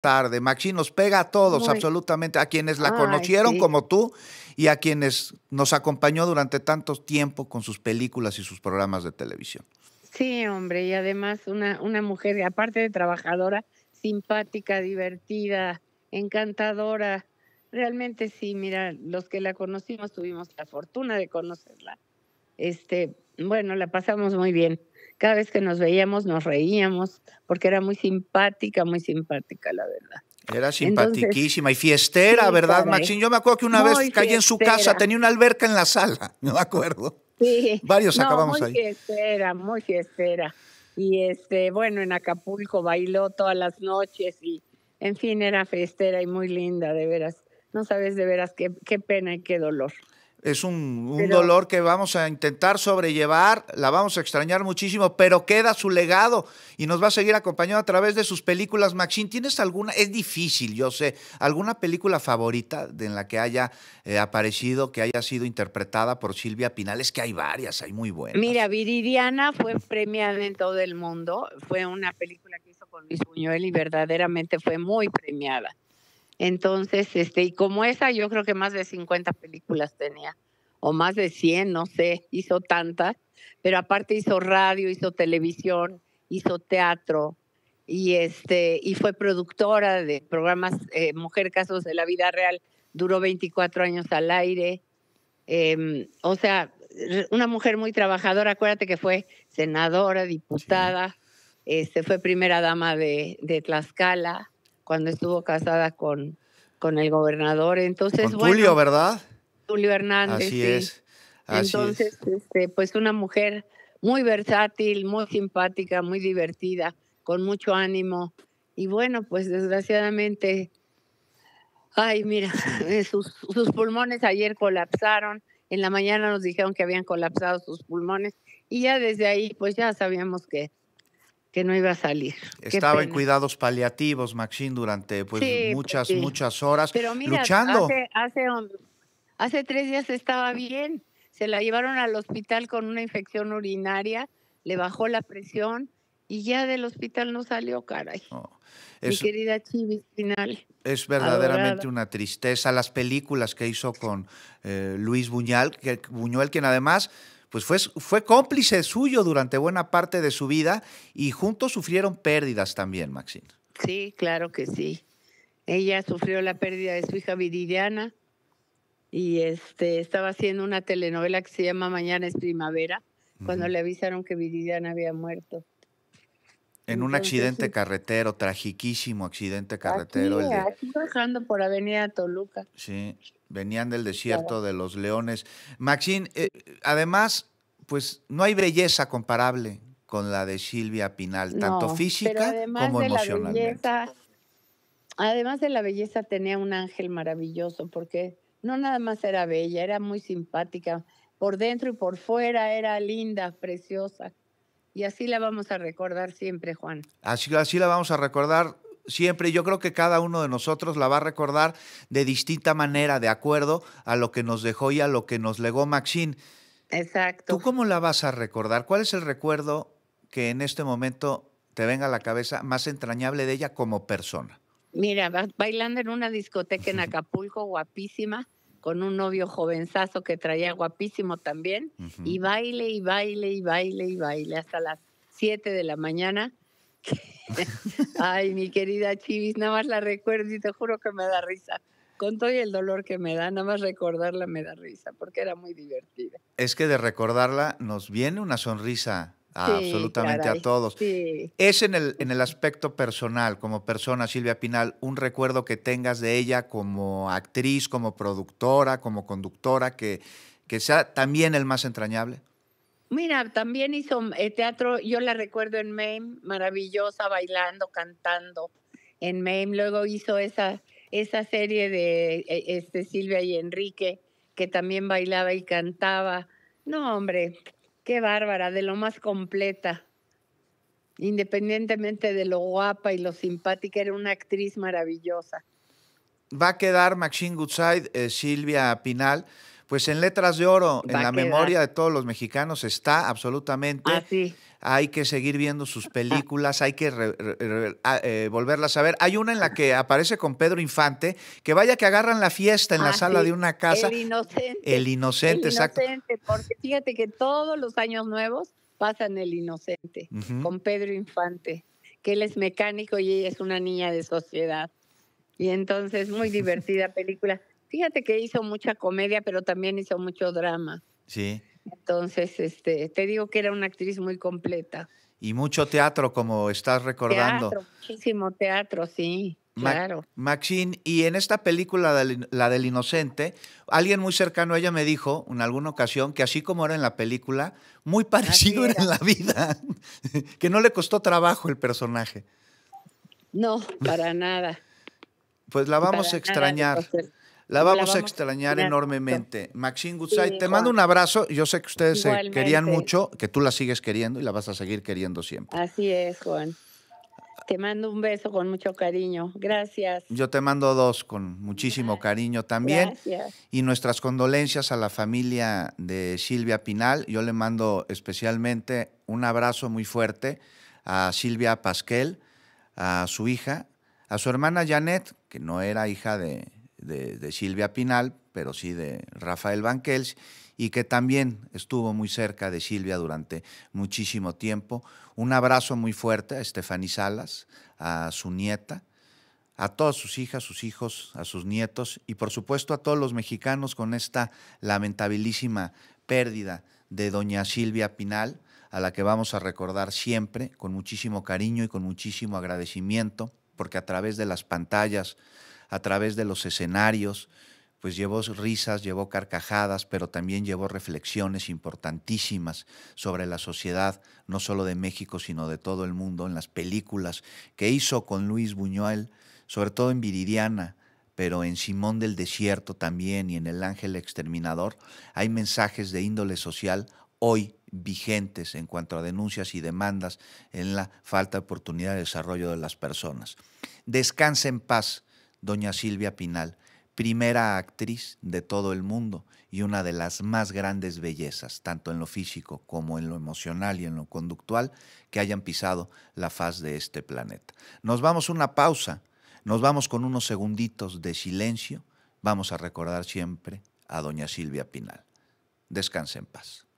tarde, Maxine, nos pega a todos, absolutamente, a quienes la conocieron como tú y a quienes nos acompañó durante tanto tiempo con sus películas y sus programas de televisión. Sí, hombre, y además una mujer, aparte de trabajadora, simpática, divertida, encantadora. Realmente sí, mira, los que la conocimos tuvimos la fortuna de conocerla. Bueno, la pasamos muy bien. Cada vez que nos veíamos nos reíamos porque era muy simpática, la verdad. Era simpaticísima. Entonces, y fiestera, sí, ¿verdad, Maxine? Yo me acuerdo que una vez caí en su casa, tenía una alberca en la sala, me acuerdo. Sí. Varios acabamos ahí. Fiestera, muy fiestera. Y bueno, en Acapulco bailó todas las noches y, en fin, era fiestera y muy linda, de veras. No sabes de veras qué pena y qué dolor. Es un dolor que vamos a intentar sobrellevar, la vamos a extrañar muchísimo, pero queda su legado y nos va a seguir acompañando a través de sus películas. Maxine, ¿tienes alguna, es difícil, yo sé, alguna película favorita en la que haya aparecido, que haya sido interpretada por Silvia Pinal? Es que hay varias, hay muy buenas. Mira, Viridiana fue premiada en todo el mundo, fue una película que hizo con Luis Buñuel y verdaderamente fue muy premiada. Entonces, y como esa, yo creo que más de 50 películas tenía, o más de 100, no sé, hizo tantas, pero aparte hizo radio, hizo televisión, hizo teatro, y, y fue productora de programas Mujer, Casos de la Vida Real, duró 24 años al aire, o sea, una mujer muy trabajadora. Acuérdate que fue senadora, diputada, fue primera dama de Tlaxcala, cuando estuvo casada con el gobernador. Entonces, con Julio, ¿verdad? Julio Hernández. Así es. Así entonces, es. Pues una mujer muy versátil, muy simpática, muy divertida, con mucho ánimo. Y bueno, pues desgraciadamente, ay, mira, sus pulmones ayer colapsaron. En la mañana nos dijeron que habían colapsado sus pulmones. Y ya desde ahí, pues ya sabíamos que no iba a salir. Estaba en cuidados paliativos, Maxine, durante pues, sí, muchas horas. Pero mira, luchando. Hace 3 días estaba bien. Se la llevaron al hospital con una infección urinaria, le bajó la presión y ya del hospital no salió, caray. Oh. Mi querida Silvia Pinal. Es verdaderamente adorada. Una tristeza. Las películas que hizo con Luis Buñuel, quien además pues fue cómplice suyo durante buena parte de su vida y juntos sufrieron pérdidas también, Maxine. Sí, claro que sí. Ella sufrió la pérdida de su hija Viridiana y estaba haciendo una telenovela que se llama Mañana es Primavera, cuando le avisaron que Viridiana había muerto. En un accidente carretero, tragiquísimo accidente carretero. Aquí bajando por Avenida Toluca. Sí, venían del desierto de los Leones. Maxine, además, pues no hay belleza comparable con la de Silvia Pinal, tanto física como emocionalmente. Además de la belleza, tenía un ángel maravilloso, porque no nada más era bella, era muy simpática. Por dentro y por fuera era linda, preciosa. Y así la vamos a recordar siempre, Juan. Así la vamos a recordar siempre. Yo creo que cada uno de nosotros la va a recordar de distinta manera, de acuerdo a lo que nos dejó y a lo que nos legó Maxine. Exacto. ¿Tú cómo la vas a recordar? ¿Cuál es el recuerdo que en este momento te venga a la cabeza más entrañable de ella como persona? Mira, bailando en una discoteca en Acapulco, guapísima, con un novio jovenzazo que traía guapísimo también, y baile, y baile, y baile, y baile, hasta las 7 de la mañana. Ay, mi querida Chivis, nada más la recuerdo y te juro que me da risa. Con todo el dolor que me da, nada más recordarla me da risa, porque era muy divertida. Es que de recordarla nos viene una sonrisa absolutamente a todos. Sí. Es en el aspecto personal, como persona, Silvia Pinal, un recuerdo que tengas de ella como actriz, como productora, como conductora, que sea también el más entrañable. Mira, también hizo teatro, yo la recuerdo en Mame, maravillosa, bailando, cantando en Mame. Luego hizo esa serie de Silvia y Enrique, que también bailaba y cantaba. No, hombre, qué bárbara, de lo más completa. Independientemente de lo guapa y lo simpática, era una actriz maravillosa. Va a quedar Maxine Woodside, Silvia Pinal, Pues en letras de oro, en la memoria de todos los mexicanos está absolutamente. Así. Hay que seguir viendo sus películas, hay que volverlas a ver. Hay una en la que aparece con Pedro Infante, que vaya que agarran la fiesta en la sala de una casa. El Inocente. El Inocente, exacto. El Inocente, porque fíjate que todos los años nuevos pasan El Inocente, con Pedro Infante, que él es mecánico y ella es una niña de sociedad. Y entonces, muy divertida película. Fíjate que hizo mucha comedia, pero también hizo mucho drama. Sí. Entonces, te digo que era una actriz muy completa. Y mucho teatro, como estás recordando. Teatro, muchísimo teatro, sí, claro. Maxine, y en esta película, la del Inocente, alguien muy cercano a ella me dijo en alguna ocasión que así como era en la película, muy parecido era en la vida, que no le costó trabajo el personaje. No, para nada. Pues la vamos a extrañar. La vamos a extrañar enormemente. Maxine Woodside, te mando un abrazo. Yo sé que ustedes se querían mucho, que tú la sigues queriendo y la vas a seguir queriendo siempre. Así es, Juan. Te mando un beso con mucho cariño. Gracias. Yo te mando dos con muchísimo cariño también. Gracias. Y nuestras condolencias a la familia de Silvia Pinal. Yo le mando especialmente un abrazo muy fuerte a Silvia Pasquel, a su hija, a su hermana Janet, que no era hija de Silvia Pinal, pero sí de Rafael Banquells, y que también estuvo muy cerca de Silvia durante muchísimo tiempo. Un abrazo muy fuerte a Estefanny Salas, a su nieta, a todas sus hijas, sus hijos, a sus nietos y por supuesto a todos los mexicanos con esta lamentabilísima pérdida de doña Silvia Pinal, a la que vamos a recordar siempre con muchísimo cariño y con muchísimo agradecimiento, porque a través de las pantallas, a través de los escenarios, pues llevó risas, llevó carcajadas, pero también llevó reflexiones importantísimas sobre la sociedad, no solo de México, sino de todo el mundo, en las películas que hizo con Luis Buñuel, sobre todo en Viridiana, pero en Simón del Desierto también y en El Ángel Exterminador. Hay mensajes de índole social hoy vigentes en cuanto a denuncias y demandas en la falta de oportunidad de desarrollo de las personas. Descanse en paz, doña Silvia Pinal, primera actriz de todo el mundo y una de las más grandes bellezas, tanto en lo físico como en lo emocional y en lo conductual, que hayan pisado la faz de este planeta. Nos vamos a una pausa, nos vamos con unos segunditos de silencio, vamos a recordar siempre a doña Silvia Pinal. Descanse en paz.